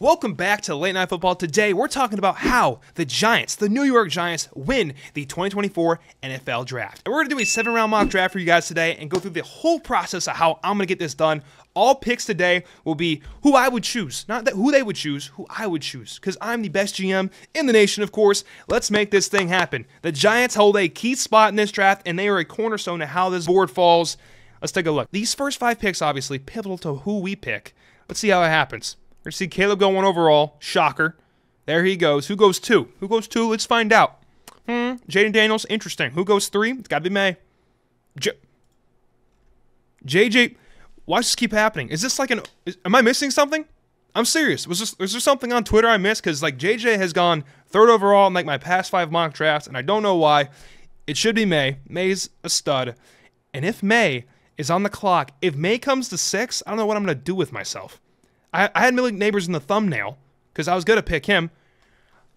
Welcome back to Late Night Football. Today, we're talking about how the Giants, the New York Giants, win the 2024 NFL Draft. And we're going to do a 7-round mock draft for you guys today and go through the whole process of how I'm going to get this done. All picks today will be who I would choose. Not that who they would choose, who I would choose. Because I'm the best GM in the nation, of course. Let's make this thing happen. The Giants hold a key spot in this draft, and they are a cornerstone to how this board falls. Let's take a look. These first 5 picks, obviously, pivotal to who we pick. Let's see how it happens. We're going to see Caleb go 1 overall. Shocker. There he goes. Who goes 2? Who goes 2? Let's find out. Jaden Daniels. Interesting. Who goes 3? It's got to be May. JJ. Why does this keep happening? Is this like an... am I missing something? I'm serious. Was there something on Twitter I missed? Because like JJ has gone 3rd overall in like my past 5 mock drafts, and I don't know why. It should be May. May's a stud. And if May is on the clock, if May comes to 6, I don't know what I'm going to do with myself. I had Malik Nabers in the thumbnail because I was going to pick him.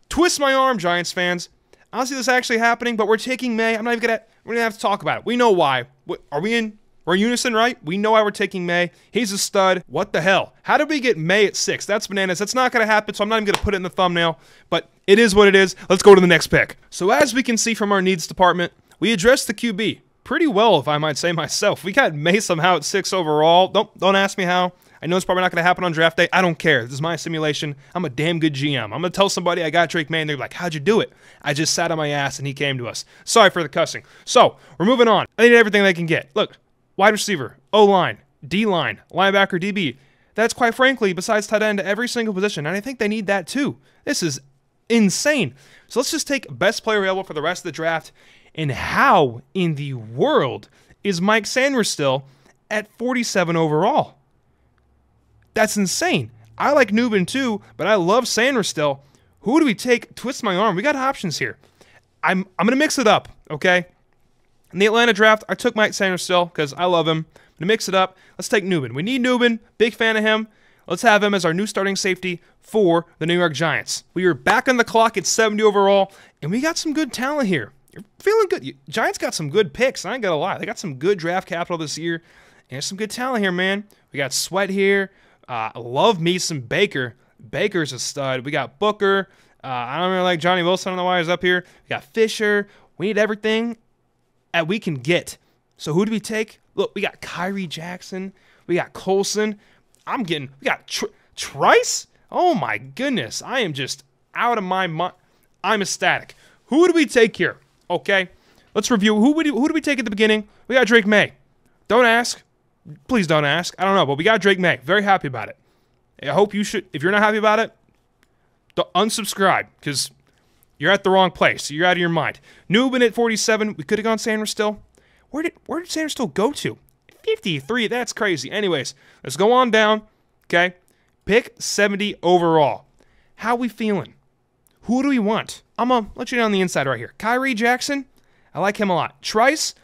Twist my arm, Giants fans. I don't see this actually happening, but we're taking May. I'm not even going to... we're going to have to talk about it. We know why. Are we in... we're in unison, right? We know why we're taking May. He's a stud. What the hell? How did we get May at 6? That's bananas. That's not going to happen, so I'm not even going to put it in the thumbnail. But it is what it is. Let's go to the next pick. So as we can see from our needs department, we addressed the QB pretty well, if I might say myself. We got May somehow at 6 overall. Don't ask me how. I know it's probably not going to happen on draft day. I don't care. This is my simulation. I'm a damn good GM. I'm going to tell somebody I got Drake May, and they're like, how'd you do it? I just sat on my ass, and he came to us. Sorry for the cussing. So, we're moving on. They need everything they can get. Look, wide receiver, O-line, D-line, linebacker, DB. That's, quite frankly, besides tight end, every single position, and I think they need that too. This is insane. So let's just take best player available for the rest of the draft, and how in the world is Mike Sanders still at 47 overall? That's insane. I like Nubin too, but I love Sanders still. Who do we take? Twist my arm. We got options here. I'm going to mix it up, okay? In the Atlanta draft, I took Mike Sanders still because I love him. I'm going to mix it up. Let's take Nubin. We need Nubin. Big fan of him. Let's have him as our new starting safety for the New York Giants. We are back on the clock at 70 overall, and we got some good talent here. You're feeling good. Giants got some good picks. I ain't going to lie. They got some good draft capital this year, and there's some good talent here, man. We got Sweat here. Love me some Baker. Baker's a stud. We got Booker. I don't really like Johnny Wilson. I don't know why he's up here. We got Fisher. We need everything that we can get. So who do we take? Look, we got Kyrie Jackson. We got Colson. We got Trice? Oh, my goodness. I am just out of my mind. I'm ecstatic. Who do we take here? Okay. Let's review. Who do we take at the beginning? We got Drake May. Don't ask. Please don't ask. I don't know, but we got Drake May. Very happy about it. I hope you should. If you're not happy about it, unsubscribe because you're at the wrong place. You're out of your mind. Nubin at 47. We could have gone Sanders still. Where did Sanders still go to? 53. That's crazy. Anyways, let's go on down. Okay, pick 70 overall. How we feeling? Who do we want? I'm gonna let you down the inside right here. Kyrie Jackson. I like him a lot. Trice.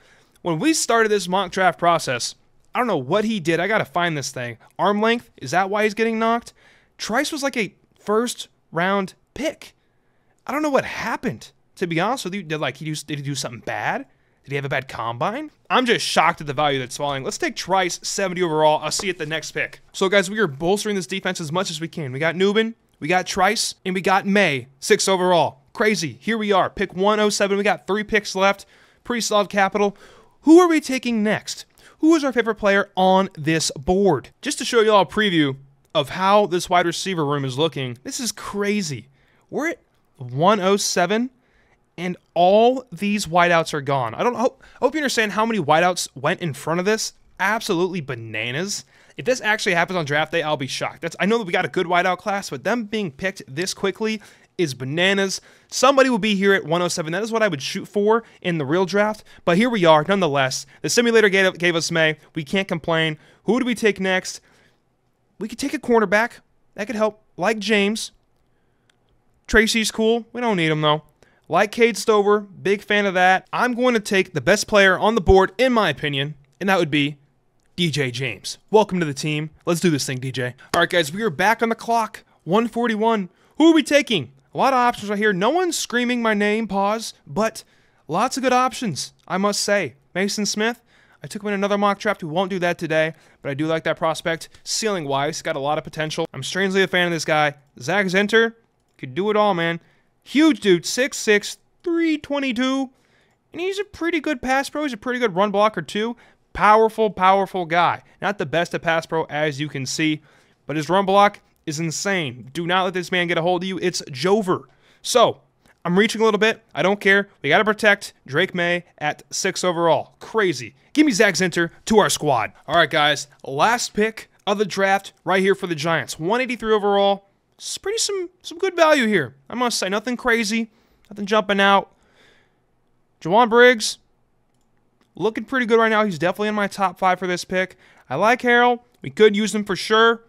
When we started this mock draft process, I don't know what he did. I got to find this thing. Arm length. Is that why he's getting knocked? Trice was like a first-round pick. I don't know what happened, to be honest with you. Did he do something bad? Did he have a bad combine? I'm just shocked at the value that's falling. Let's take Trice, 70 overall. I'll see you at the next pick. So, guys, we are bolstering this defense as much as we can. We got Nubin. We got Trice. And we got May, 6 overall. Crazy. Here we are. Pick 107. We got 3 picks left. Pretty solid capital. Who are we taking next? Who is our favorite player on this board? Just to show you all a preview of how this wide receiver room is looking, this is crazy. We're at 107, and all these wideouts are gone. I hope you understand how many wideouts went in front of this. Absolutely bananas. If this actually happens on draft day, I'll be shocked. I know that we got a good wideout class, but them being picked this quickly is bananas. Somebody will be here at 107. That is what I would shoot for in the real draft, but here we are nonetheless. The simulator gave us May. We can't complain. Who do we take next? We could take a cornerback. That could help. Like James. Tracy's cool. We don't need him, though. Like Cade Stover. Big fan of that. I'm going to take the best player on the board, in my opinion, and that would be DJ James. Welcome to the team. Let's do this thing, DJ. All right, guys. We are back on the clock. 141. Who are we taking? A lot of options right here. No one's screaming my name, pause, but lots of good options, I must say. Mason Smith, I took him in another mock draft. We won't do that today, but I do like that prospect. Ceiling-wise, got a lot of potential. I'm strangely a fan of this guy. Zach Zinter could do it all, man. Huge dude, 6'6", 322, and he's a pretty good pass pro. He's a pretty good run blocker, too. Powerful, powerful guy. Not the best at pass pro, as you can see, but his run block is insane. Do not let this man get a hold of you. It's Jover. So, I'm reaching a little bit. I don't care. We got to protect Drake May at 6 overall. Crazy. Give me Zach Zinter to our squad. All right, guys. Last pick of the draft right here for the Giants. 183 overall. It's pretty some good value here. I must say, nothing crazy. Nothing jumping out. Jawan Briggs, looking pretty good right now. He's definitely in my top 5 for this pick. I like Harrell. We could use him for sure.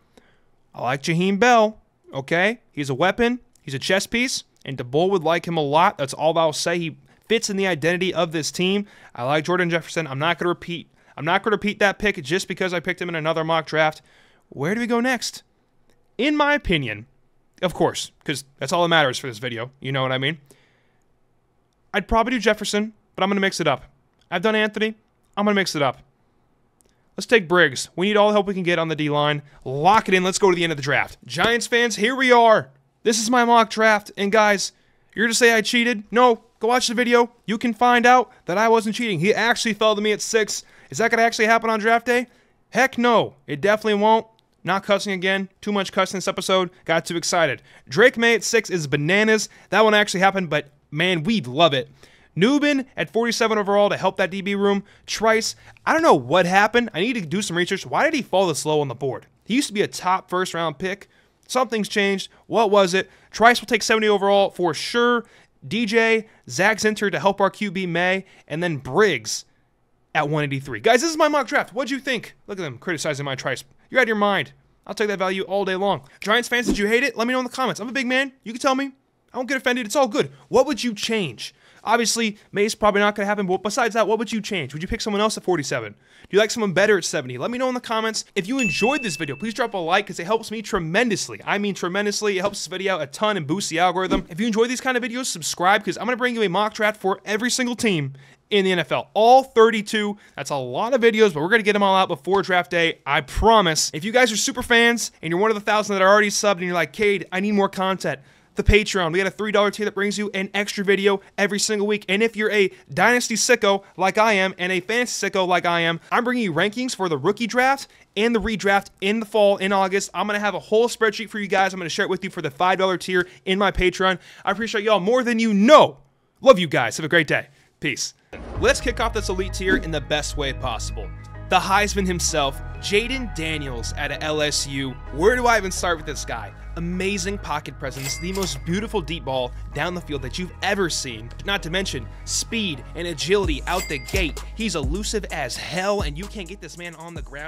I like Jaheim Bell. Okay? He's a weapon. He's a chess piece. And Daboll would like him a lot. That's all I'll say. He fits in the identity of this team. I like Jordan Jefferson. I'm not going to repeat that pick just because I picked him in another mock draft. Where do we go next? In my opinion, of course, because that's all that matters for this video. You know what I mean? I'd probably do Jefferson, but I'm going to mix it up. I've done Anthony. I'm going to mix it up. Let's take Briggs. We need all the help we can get on the D-line. Lock it in. Let's go to the end of the draft. Giants fans, here we are. This is my mock draft, and guys, you're going to say I cheated? No, go watch the video. You can find out that I wasn't cheating. He actually fell to me at 6. Is that going to actually happen on draft day? Heck no, it definitely won't. Not cussing again. Too much cussing this episode. Got too excited. Drake May at 6 is bananas. That one actually happened, but man, we'd love it. Nubin at 47 overall to help that DB room. Trice, I don't know what happened. I need to do some research. Why did he fall this low on the board? He used to be a top first-round pick. Something's changed. What was it? Trice will take 70 overall for sure. DJ, Zach Zinter to help our QB May, and then Briggs at 183. Guys, this is my mock draft. What'd you think? Look at them criticizing my Trice. You're out of your mind. I'll take that value all day long. Giants fans, did you hate it? Let me know in the comments. I'm a big man. You can tell me. I don't get offended. It's all good. What would you change? Obviously, May's probably not going to happen, but besides that, what would you change? Would you pick someone else at 47? Do you like someone better at 70? Let me know in the comments. If you enjoyed this video, please drop a like because it helps me tremendously. I mean tremendously. It helps this video out a ton and boosts the algorithm. If you enjoy these kind of videos, subscribe because I'm going to bring you a mock draft for every single team in the NFL. All 32. That's a lot of videos, but we're going to get them all out before draft day. I promise. If you guys are super fans and you're one of the 1,000 that are already subbed and you're like, Cade, I need more content, the Patreon. We got a $3 tier that brings you an extra video every single week. And if you're a dynasty sicko like I am and a fantasy sicko like I am, I'm bringing you rankings for the rookie draft and the redraft in the fall in August. I'm going to have a whole spreadsheet for you guys. I'm going to share it with you for the $5 tier in my Patreon. I appreciate y'all more than you know. Love you guys. Have a great day. Peace. Let's kick off this elite tier in the best way possible. The Heisman himself, Jaden Daniels at LSU. Where do I even start with this guy? Amazing pocket presence, the most beautiful deep ball down the field that you've ever seen. Not to mention speed and agility out the gate. He's elusive as hell, and you can't get this man on the ground.